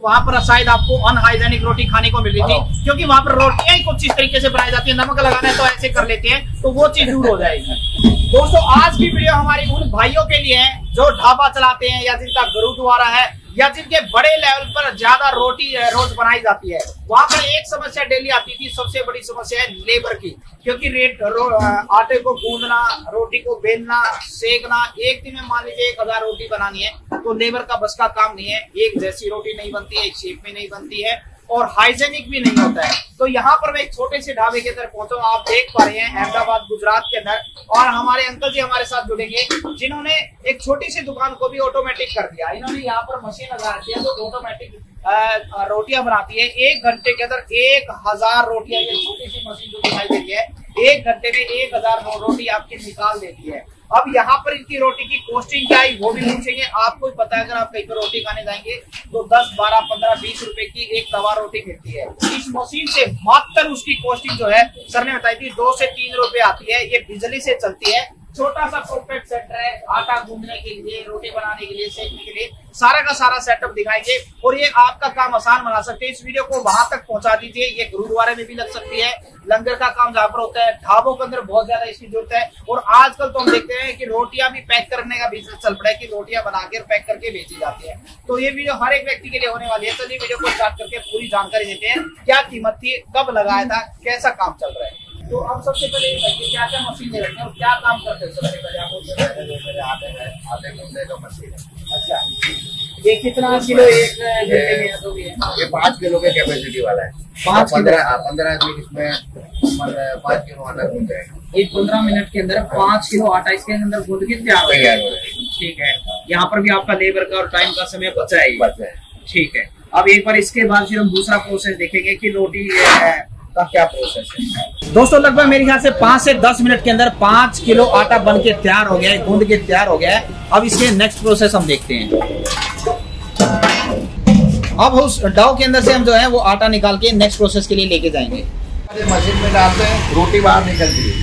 वहाँ पर शायद आपको अनहाइजेनिक रोटी खाने को मिल रही थी, क्योंकि वहाँ पर रोटियां ही कुछ इस तरीके से बनाई जाती है, नमक लगाना है तो ऐसे कर लेते हैं, तो वो चीज दूर हो जाएगी। दोस्तों आज की वीडियो हमारी उन भाइयों के लिए है जो ढाबा चलाते हैं या जिनका गुरुद्वारा है या जिनके बड़े लेवल पर ज्यादा रोटी रोज बनाई जाती है। वहाँ पर एक समस्या डेली आती थी, सबसे बड़ी समस्या है लेबर की, क्योंकि आटे को गूंदना, रोटी को बेलना, सेकना, एक दिन में मान लीजिए 1000 रोटी बनानी है तो लेबर का बस का काम नहीं है। एक जैसी रोटी नहीं बनती है, एक शेप में नहीं बनती है और हाइजेनिक भी नहीं होता है। तो यहाँ पर मैं एक छोटे से ढाबे के अंदर पहुंचा, आप देख पा रहे हैं अहमदाबाद गुजरात के अंदर, और हमारे अंकल जी हमारे साथ जुड़ेंगे जिन्होंने एक छोटी सी दुकान को भी ऑटोमेटिक कर दिया। इन्होंने यहाँ पर मशीन लगा रखी है जो तो ऑटोमेटिक रोटियां बनाती है। 1 घंटे के अंदर 1000 रोटियां, ये छोटी सी मशीन जो दिखाई देती है 1 घंटे में 1000 रोटी आपकी निकाल देती है। अब यहाँ पर इनकी रोटी की कॉस्टिंग क्या है वो भी पूछेंगे। आपको भी पता है अगर आप कहीं पर रोटी खाने जाएंगे तो 10, 12, 15, 20 रुपए की एक तवा रोटी मिलती है। इस मशीन से मात्र उसकी कॉस्टिंग जो है सर ने बताई थी 2 से 3 रुपए आती है। ये बिजली से चलती है, छोटा सा कॉम्पैक्ट सेंटर है, आटा गूंदने के लिए, रोटी बनाने के लिए, सेकने के लिए सारा का सारा सेटअप दिखाएंगे और ये आपका काम आसान बना सकते हैं। इस वीडियो को वहां तक पहुंचा दीजिए। ये गुरुद्वारे में भी लग सकती है, लंगर का काम जहां पर होता है, ढाबों के अंदर बहुत ज्यादा इसकी जरूरत है। और आजकल तो हम देखते हैं कि रोटियां भी पैक करने का बिजनेस चल पड़ा है, कि रोटियां बनाकर पैक करके बेची जाती है। तो ये वीडियो हर एक व्यक्ति के लिए होने वाली है। तो ये वीडियो को स्टार्ट करके पूरी जानकारी देते हैं, क्या कीमत थी, कब लगाया था, कैसा काम चल रहा है। तो आप सबसे पहले क्या क्या मशीन ले रखते हैं और क्या काम करते हैं? सबसे पहले आपको आधे घंटे का मशीन है। अच्छा, ये कितना किलो एक घंटे में? ये 5 किलो के कैपेसिटी वाला है। 15 आदमी इसमें 5 किलो आटा गूंद जाएगा। 15 मिनट के अंदर 5 किलो आटा इसके अंदर गूंद के तैयार हो जाएगा। ठीक है, यहाँ पर भी आपका लेबर का और टाइम का समय बचा है। ठीक है, अब एक बार इसके बाद फिर हम दूसरा प्रोसेस देखेंगे कि रोटी का क्या प्रोसेस है। दोस्तों लगभग मेरे ख्याल से 5 से 10 मिनट के अंदर 5 किलो आटा बन के तैयार हो गया है, गूंद के तैयार हो गया है। अब इसके नेक्स्ट प्रोसेस हम देखते हैं। अब उस डाव के अंदर से हम जो है वो आटा निकाल के नेक्स्ट प्रोसेस के लिए लेके जाएंगे। मशीन में डालते हैं, रोटी बाहर निकलती है।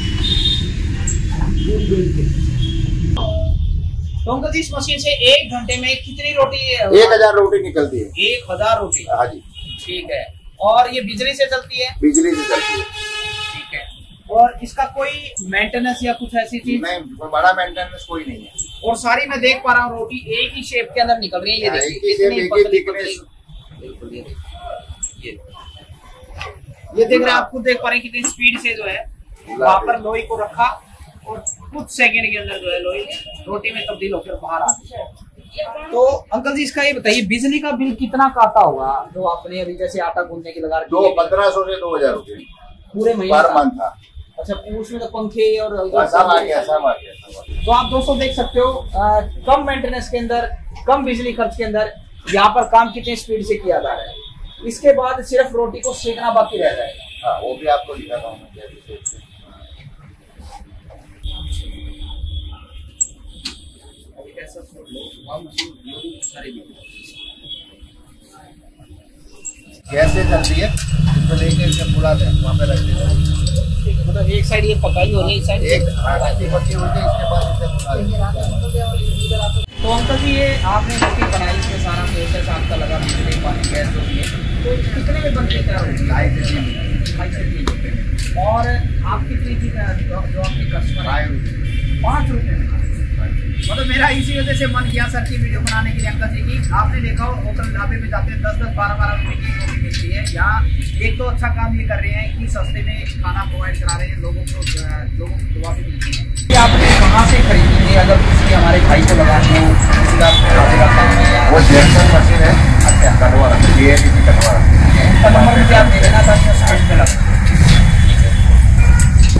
तो अंकल जी इस मशीन से 1 घंटे में कितनी रोटी? 1000 रोटी निकलती है। 1000 रोटी? हाँ जी। ठीक है, और ये बिजली से चलती है? बिजली से चलती है। ठीक है, और इसका कोई मेंटेनेंस या कुछ ऐसी चीज? नहीं, बड़ा मेंटेनेंस कोई नहीं है। और सारी मैं देख पा रहा हूँ रोटी एक ही शेप के अंदर निकल रही है। ये देखिए, ये देख रहे हैं, आप खुद देख पा रहे हैं कितनी स्पीड से जो है वहां पर लोई को रखा और कुछ सेकंड के अंदर जो है लोई रोटी में तब्दील होकर बाहर आ गई है। तो अंकल जी इसका ये बताइए बिजली का बिल कितना काटा होगा जो आपने अभी जैसे आटा गूंदने के लगा? 1500 से 2000 रुपए पूरे महीने का। अच्छा, उसमें तो पंखे और सब आ गया। तो आप दोस्तों देख सकते हो कम मेंटेनेंस के अंदर, कम बिजली खर्च के अंदर यहाँ पर काम कितने स्पीड से किया जा रहा है। इसके बाद सिर्फ रोटी को सेकना बाकी रह जाएगा। हाँ, वो भी आपको दिखाता हूँ। गैस से चलती है, इसको लेकर इसका पूरा वहाँ पे रख देते हैं। मतलब एक साइड ये पकाई हो रही है, एक साइड पकी होती है, इसके बाद। तो अंकल जी ये आपने रोटी बनाई, इसमें सारा प्रोसेस आपका लगा, बिजली पानी गैस जो भी है, तो कितने में बनती है? 2.5 से 3 रुपये। और आप कितनी की जो आपके कस्टमर आए? 5 रुपये में। मतलब मेरा इसी वजह से मन किया सर की वीडियो बनाने के लिए। अंकल जी की आपने देखा हो होटल ढाबे में जाते हैं 10, 10, 12, 12 रुपये की रोटी मिलती है। यहाँ एक तो अच्छा काम ये कर रहे हैं कि सस्ते में खाना प्रोवाइड करा रहे हैं लोगों को, लोगों को दुआ भी मिलती है। आपने कहाँ से खरीदी थी? अगर किसी हमारे भाई को लगानी हो किसी का वो जेक्शन मशीन है। अच्छा, कटवा रखी है, कटवा रखी है। नंबर मुझे आप देना था।